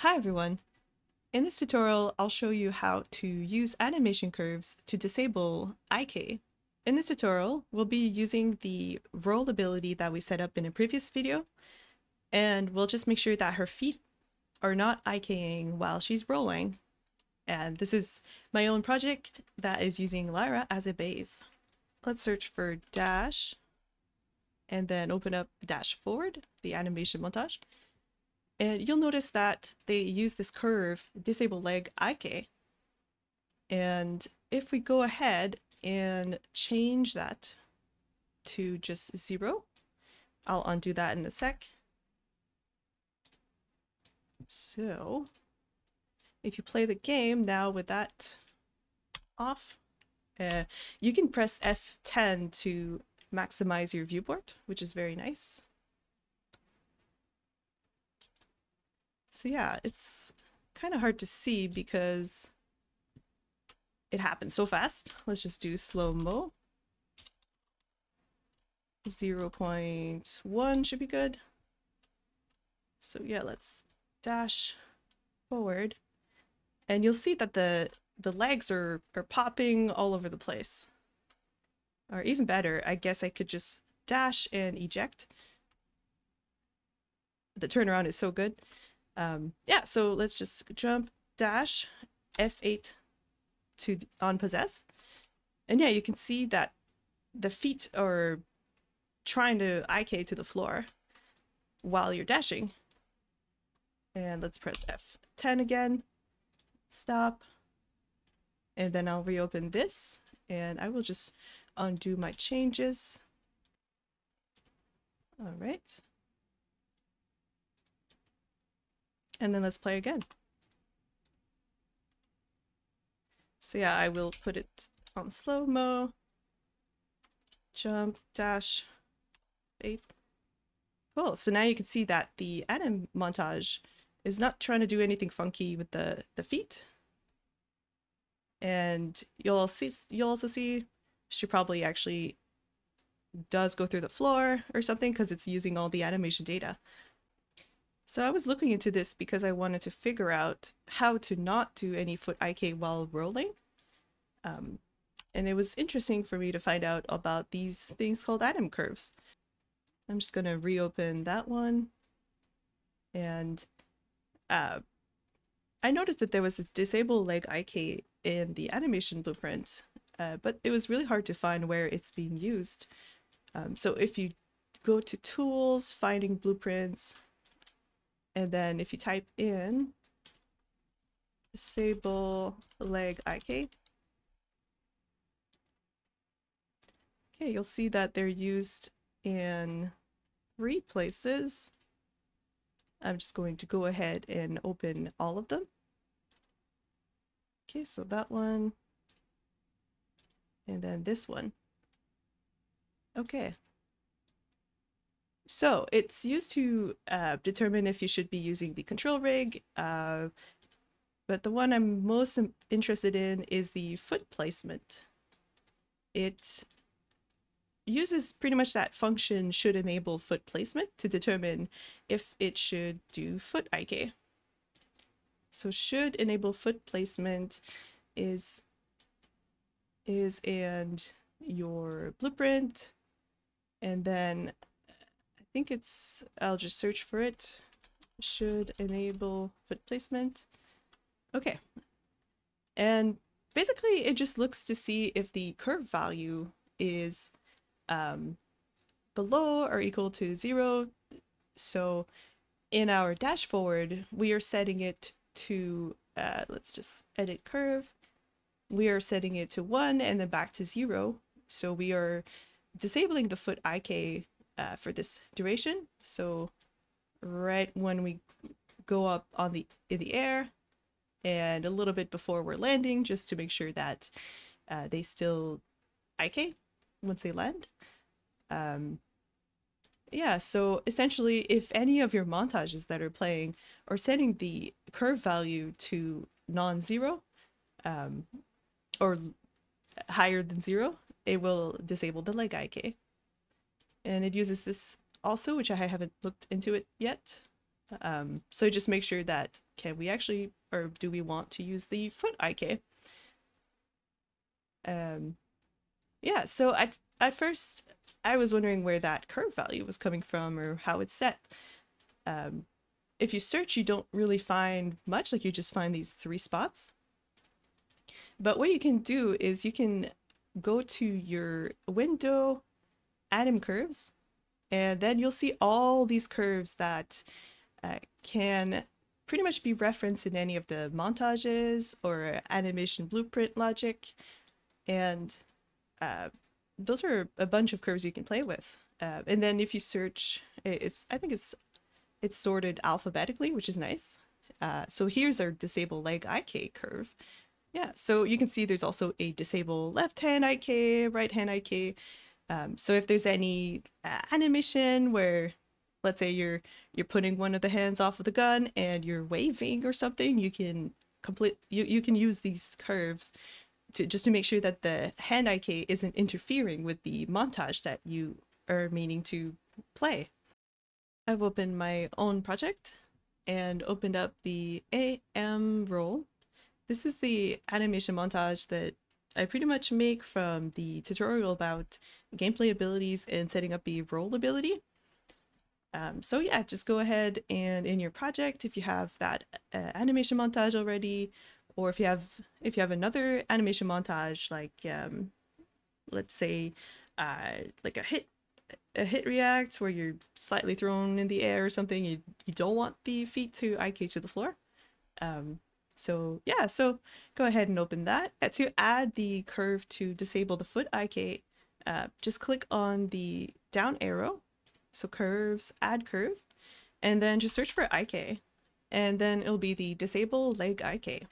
Hi everyone! In this tutorial, I'll show you how to use animation curves to disable IK. In this tutorial, we'll be using the roll ability that we set up in a previous video, and we'll just make sure that her feet are not IKing while she's rolling. And this is my own project that is using Lyra as a base. Let's search for dash, and then open up dash forward, the animation montage. And you'll notice that they use this curve, disable leg IK. And if we go ahead and change that to just 0, I'll undo that in a sec. So if you play the game now with that off, you can press F10 to maximize your viewport, which is very nice. So yeah, it's kind of hard to see because it happens so fast. Let's just do slow-mo. 0.1 should be good. So yeah, let's dash forward. And you'll see that the legs are popping all over the place. Or even better, I guess I could just dash and eject. The turnaround is so good. Yeah, so let's just jump dash F8 to on possess. And yeah, you can see that the feet are trying to IK to the floor while you're dashing. And let's press F10 again, stop. And then I'll reopen this and I will just undo my changes. All right. And then let's play again. So yeah, I will put it on slow-mo. Jump, dash, 8. Cool, so now you can see that the anim montage is not trying to do anything funky with the feet. And you'll also see she probably actually does go through the floor or something because it's using all the animation data. So I was looking into this because I wanted to figure out how to not do any foot IK while rolling. And it was interesting for me to find out about these things called anim curves. I'm just going to reopen that one. And I noticed that there was a disable leg IK in the animation blueprint, but it was really hard to find where it's being used. So if you go to tools, finding blueprints, and then if you type in disable leg IK, okay, you'll see that they're used in 3 places. I'm just going to go ahead and open all of them. Okay, so that one, and then this one. Okay. So it's used to determine if you should be using the control rig, but the one I'm most interested in is the foot placement. It uses pretty much that function should enable foot placement to determine if it should do foot IK. So should enable foot placement is in your blueprint, and then I think it's, I'll just search for it, should enable foot placement. Okay, and basically it just looks to see if the curve value is below or equal to 0. So in our dash forward, we are setting it to, let's just edit curve, we are setting it to 1 and then back to 0. So we are disabling the foot IK for this duration. So right when we go up on in the air and a little bit before we're landing, just to make sure that they still IK once they land. Yeah, so essentially if any of your montages that are playing are setting the curve value to non-zero or higher than 0, it will disable the leg IK. And it uses this also, which I haven't looked into it yet. So just make sure that can we actually, or do we want to use the foot IK? Yeah, so at first I was wondering where that curve value was coming from or how it's set. If you search, you don't really find much, like you just find these three spots. But what you can do is you can go to your window, anim curves, and then you'll see all these curves that can pretty much be referenced in any of the montages or animation blueprint logic. And those are a bunch of curves you can play with. And then if you search, I think it's sorted alphabetically, which is nice. So here's our disable leg IK curve. Yeah, so you can see there's also a disable left hand IK, right hand IK. So if there's any animation where, let's say you're putting one of the hands off of the gun and you're waving or something, you can you can use these curves to just to make sure that the hand IK isn't interfering with the montage that you are meaning to play. I've opened my own project and opened up the AM role. This is the animation montage that I pretty much make from the tutorial about gameplay abilities and setting up the role ability. So yeah, just go ahead and in your project, if you have that animation montage already, or if you have another animation montage, like let's say like a hit react where you're slightly thrown in the air or something, you don't want the feet to IK to the floor. So yeah, so go ahead and open that. To add the curve to disable the foot IK, just click on the down arrow, so curves, add curve, and then just search for IK, and then it'll be the disable leg IK.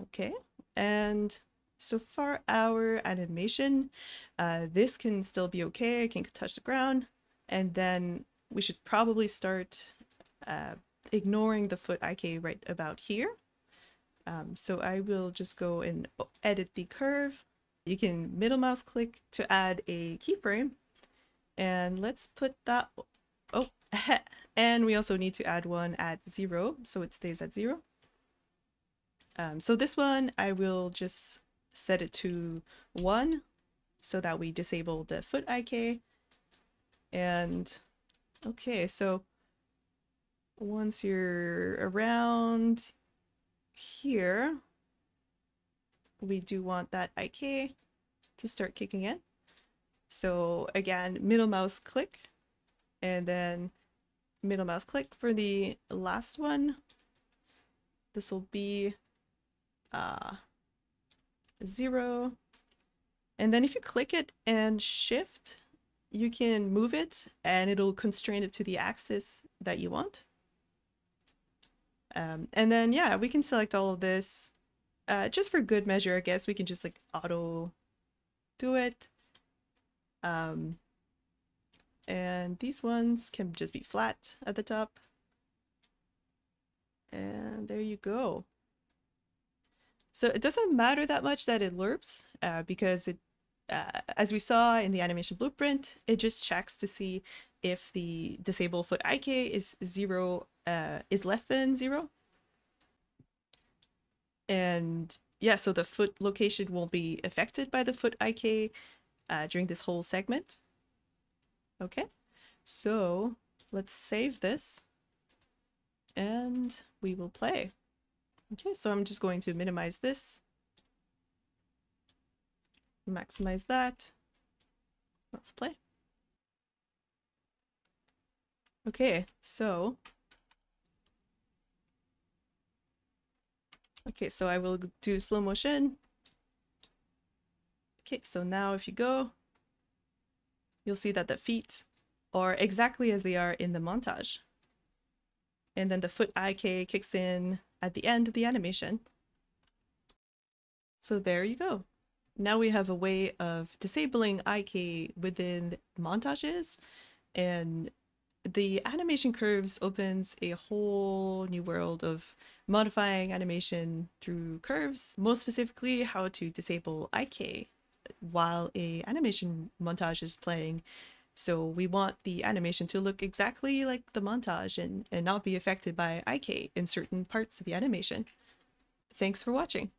Okay, and so for our animation, this can still be okay, I can touch the ground, and then we should probably start ignoring the foot IK right about here. So I will just go and edit the curve. You can middle mouse click to add a keyframe, and let's put that, oh, and we also need to add one at 0 so it stays at 0. So this one I will just set it to 1 so that we disable the foot IK. And okay, so once you're around here, we do want that IK to start kicking in. So again, middle mouse click, and then middle mouse click for the last one. This will be 0. And then if you click it and shift, you can move it and it'll constrain it to the axis that you want. And then, yeah, we can select all of this just for good measure. I guess we can just like auto do it. And these ones can just be flat at the top. And there you go. So it doesn't matter that much that it lerps because it, as we saw in the animation blueprint, it just checks to see if the disable foot IK is less than zero. And yeah, so the foot location won't be affected by the foot IK during this whole segment. Okay, so let's save this and we will play. Okay, so I'm just going to minimize this, maximize that. Let's play. Okay, so I will do slow motion. Okay, so now if you go, you'll see that the feet are exactly as they are in the montage. And then the foot IK kicks in at the end of the animation. So there you go. Now we have a way of disabling IK within montages, and the animation curves opens a whole new world of modifying animation through curves, most specifically how to disable IK while an animation montage is playing So we want the animation to look exactly like the montage and not be affected by IK in certain parts of the animation. Thanks for watching.